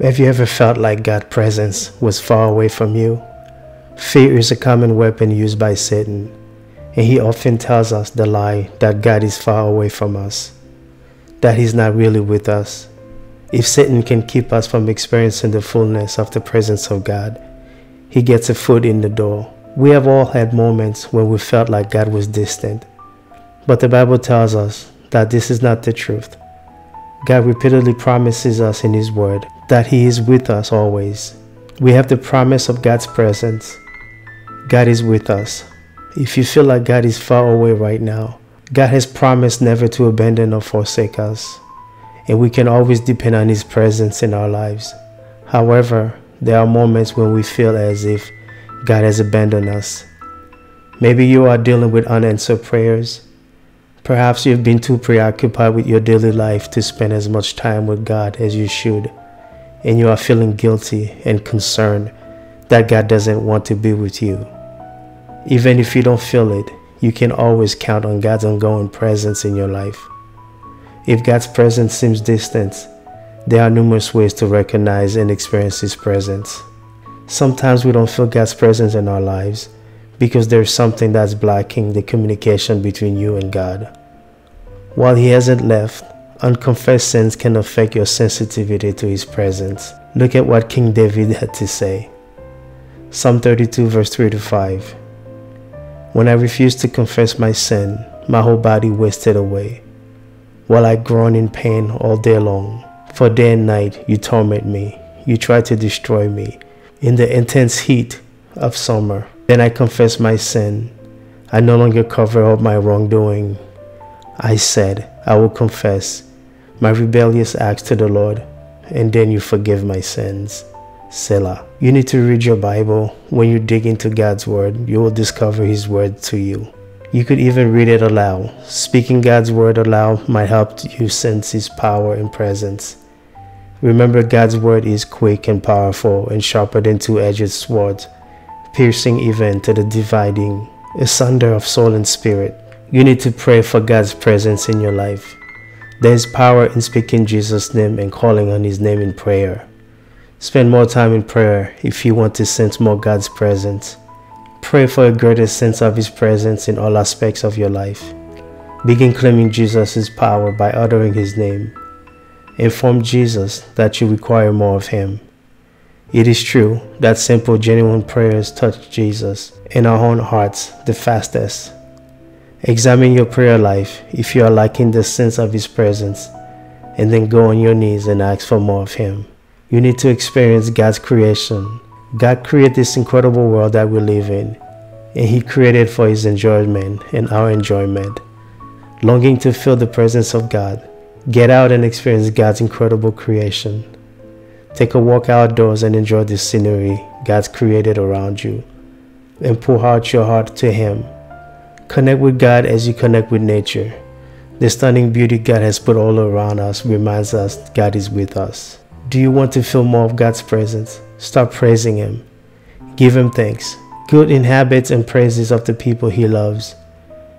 Have you ever felt like God's presence was far away from you? Fear is a common weapon used by Satan, and he often tells us the lie that God is far away from us, that he's not really with us. If Satan can keep us from experiencing the fullness of the presence of God, he gets a foot in the door. We have all had moments when we felt like God was distant, but the Bible tells us that this is not the truth. God repeatedly promises us in his word that he is with us always. We have the promise of God's presence. God is with us. If you feel like God is far away right now, God has promised never to abandon or forsake us, and we can always depend on his presence in our lives. However, there are moments when we feel as if God has abandoned us. Maybe you are dealing with unanswered prayers. Perhaps you've been too preoccupied with your daily life to spend as much time with God as you should, and you are feeling guilty and concerned that God doesn't want to be with you. Even if you don't feel it, you can always count on God's ongoing presence in your life. If God's presence seems distant, there are numerous ways to recognize and experience his presence. Sometimes we don't feel God's presence in our lives because there's something that's blocking the communication between you and God. While he hasn't left, unconfessed sins can affect your sensitivity to his presence. Look at what King David had to say. Psalm 32 verse 3-5. When I refused to confess my sin, my whole body wasted away, while I groaned in pain all day long. For day and night you torment me, you try to destroy me in the intense heat of summer. Then I confessed my sin. I no longer cover up my wrongdoing. I said, I will confess my rebellious acts to the Lord, and then you forgive my sins. Selah. You need to read your Bible. When you dig into God's word, you will discover his word to you. You could even read it aloud. Speaking God's word aloud might help you sense his power and presence. Remember, God's word is quick and powerful and sharper than two-edged sword, piercing even to the dividing asunder of soul and spirit. You need to pray for God's presence in your life. There is power in speaking Jesus' name and calling on his name in prayer. Spend more time in prayer if you want to sense more God's presence. Pray for a greater sense of his presence in all aspects of your life. Begin claiming Jesus' power by uttering his name. Inform Jesus that you require more of him. It is true that simple, genuine prayers touch Jesus in our own hearts the fastest. Examine your prayer life if you are lacking the sense of his presence, and then go on your knees and ask for more of him. You need to experience God's creation. God created this incredible world that we live in, and he created for his enjoyment and our enjoyment. Longing to feel the presence of God, get out and experience God's incredible creation. Take a walk outdoors and enjoy the scenery God's created around you, and pour out your heart to him. Connect with God as you connect with nature. The stunning beauty God has put all around us reminds us God is with us. Do you want to feel more of God's presence? Start praising him. Give him thanks. Good inhabits and praises of the people he loves.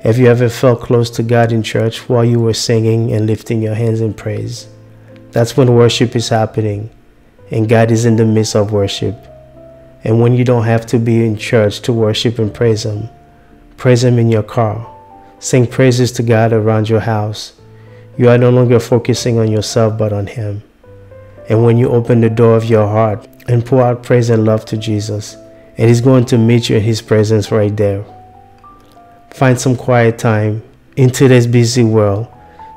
Have you ever felt close to God in church while you were singing and lifting your hands in praise? That's when worship is happening, and God is in the midst of worship. And when you don't have to be in church to worship and praise him, praise him in your car. Sing praises to God around your house. You are no longer focusing on yourself but on him. And when you open the door of your heart and pour out praise and love to Jesus, and he's going to meet you in his presence right there. Find some quiet time. In today's busy world,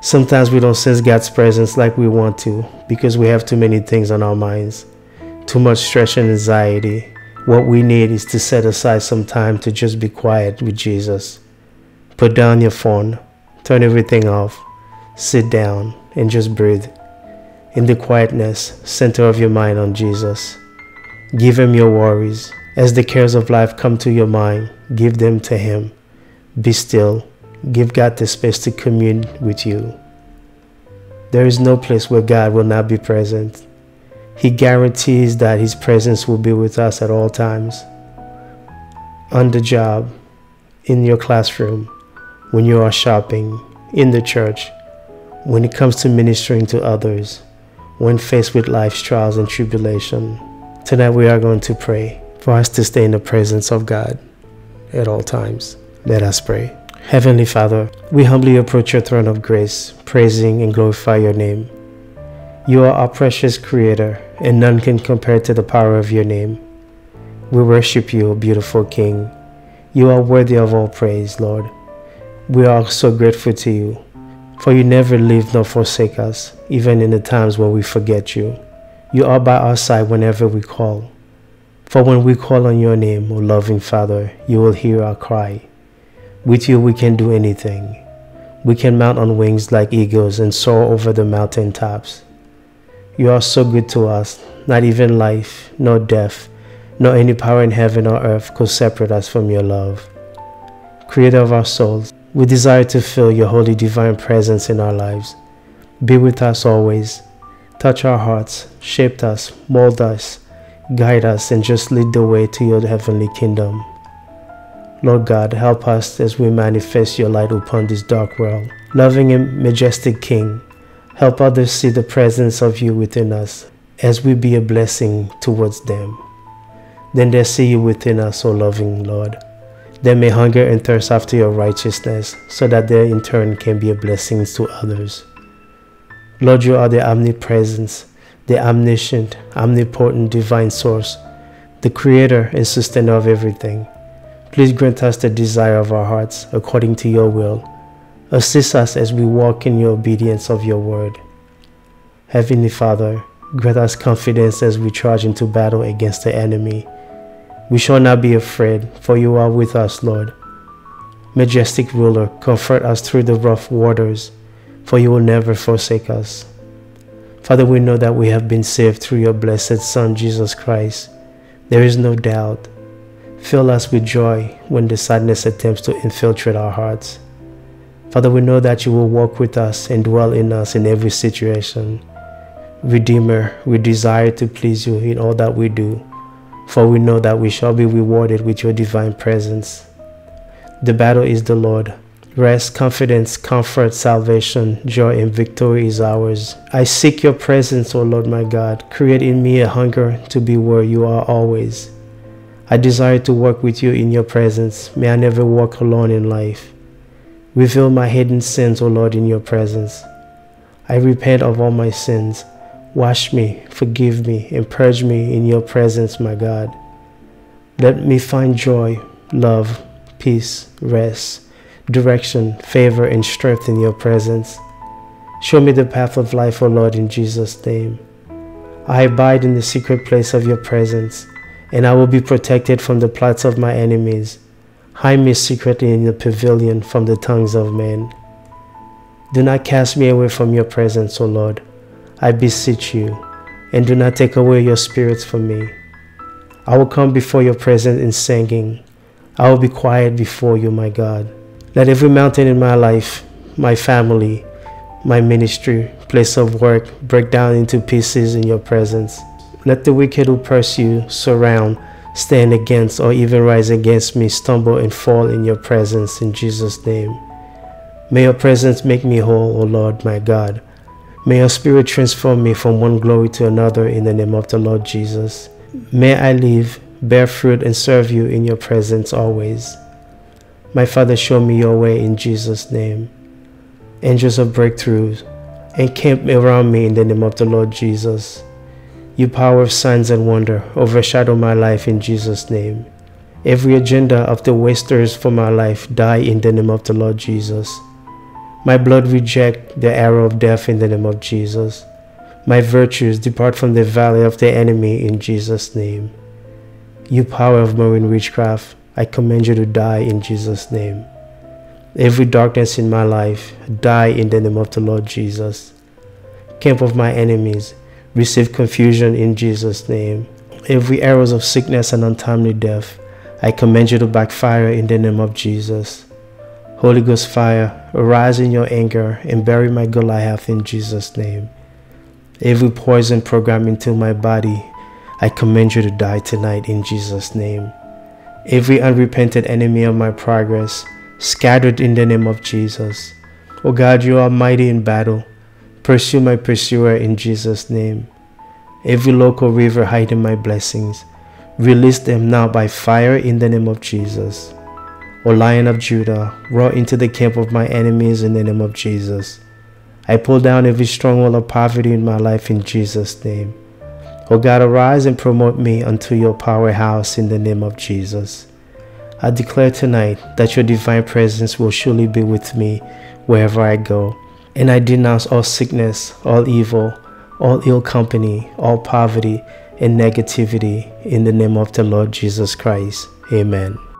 sometimes we don't sense God's presence like we want to because we have too many things on our minds, too much stress and anxiety. What we need is to set aside some time to just be quiet with Jesus. Put down your phone, turn everything off, sit down, and just breathe. In the quietness, center of your mind on Jesus. Give him your worries. As the cares of life come to your mind, give them to him. Be still. Give God the space to commune with you. There is no place where God will not be present. He guarantees that his presence will be with us at all times. On the job, in your classroom, when you are shopping, in the church, when it comes to ministering to others, when faced with life's trials and tribulation. Tonight we are going to pray for us to stay in the presence of God at all times. Let us pray. Heavenly Father, we humbly approach your throne of grace, praising and glorify your name. You are our precious creator, and none can compare to the power of your name. We worship you, O beautiful King. You are worthy of all praise, Lord. We are so grateful to you, for you never leave nor forsake us, even in the times when we forget you. You are by our side whenever we call. For when we call on your name, O loving Father, you will hear our cry. With you we can do anything. We can mount on wings like eagles and soar over the mountain tops. You are so good to us, not even life, nor death, nor any power in heaven or earth could separate us from your love. Creator of our souls, we desire to feel your holy divine presence in our lives. Be with us always. Touch our hearts, shape us, mold us, guide us, and just lead the way to your heavenly kingdom. Lord God, help us as we manifest your light upon this dark world. Loving and majestic King, help others see the presence of you within us as we be a blessing towards them. Then they see you within us, O loving Lord. They may hunger and thirst after your righteousness, so that they in turn can be a blessing to others. Lord, you are the omnipresence, the omniscient, omnipotent divine source, the creator and sustainer of everything. Please grant us the desire of our hearts according to your will. Assist us as we walk in your obedience of your word. Heavenly Father, grant us confidence as we charge into battle against the enemy. We shall not be afraid, for you are with us, Lord. Majestic ruler, comfort us through the rough waters, for you will never forsake us. Father, we know that we have been saved through your blessed Son, Jesus Christ. There is no doubt. Fill us with joy when the sadness attempts to infiltrate our hearts. Father, we know that you will walk with us and dwell in us in every situation. Redeemer, we desire to please you in all that we do, for we know that we shall be rewarded with your divine presence. The battle is the Lord. Rest, confidence, comfort, salvation, joy, and victory is ours. I seek your presence, O Lord my God. Create in me a hunger to be where you are always. I desire to walk with you in your presence. May I never walk alone in life. Reveal my hidden sins, O Lord, in your presence. I repent of all my sins. Wash me, forgive me, and purge me in your presence, my God. Let me find joy, love, peace, rest, direction, favor, and strength in your presence. Show me the path of life, O Lord, in Jesus' name. I abide in the secret place of your presence, and I will be protected from the plots of my enemies. Hide me secretly in your pavilion from the tongues of men. Do not cast me away from your presence, O Lord. I beseech you, and do not take away your spirits from me. I will come before your presence in singing. I will be quiet before you, my God. Let every mountain in my life, my family, my ministry, place of work, break down into pieces in your presence. Let the wicked who pursue, surround, stand against, or even rise against me, stumble and fall in your presence in Jesus' name. May your presence make me whole, O Lord, my God. May your spirit transform me from one glory to another in the name of the Lord Jesus. May I live, bear fruit, and serve you in your presence always. My Father, show me your way in Jesus' name. Angels of breakthroughs, encamp around me in the name of the Lord Jesus. You power of signs and wonder, overshadow my life in Jesus' name. Every agenda of the wasters for my life die in the name of the Lord Jesus. My blood reject the arrow of death in the name of Jesus. My virtues depart from the valley of the enemy in Jesus' name. You power of marine witchcraft, I command you to die in Jesus' name. Every darkness in my life, die in the name of the Lord Jesus. Camp of my enemies, receive confusion in Jesus' name. Every arrows of sickness and untimely death, I command you to backfire in the name of Jesus. Holy Ghost fire, arise in your anger and bury my Goliath in Jesus' name. Every poison programmed into my body, I command you to die tonight in Jesus' name. Every unrepented enemy of my progress, scattered in the name of Jesus. O God, you are mighty in battle. Pursue my pursuer in Jesus' name. Every local river hiding my blessings, release them now by fire in the name of Jesus. O Lion of Judah, roar into the camp of my enemies in the name of Jesus. I pull down every stronghold of poverty in my life in Jesus' name. O God, arise and promote me unto your powerhouse in the name of Jesus. I declare tonight that your divine presence will surely be with me wherever I go. And I denounce all sickness, all evil, all ill company, all poverty and negativity in the name of the Lord Jesus Christ. Amen.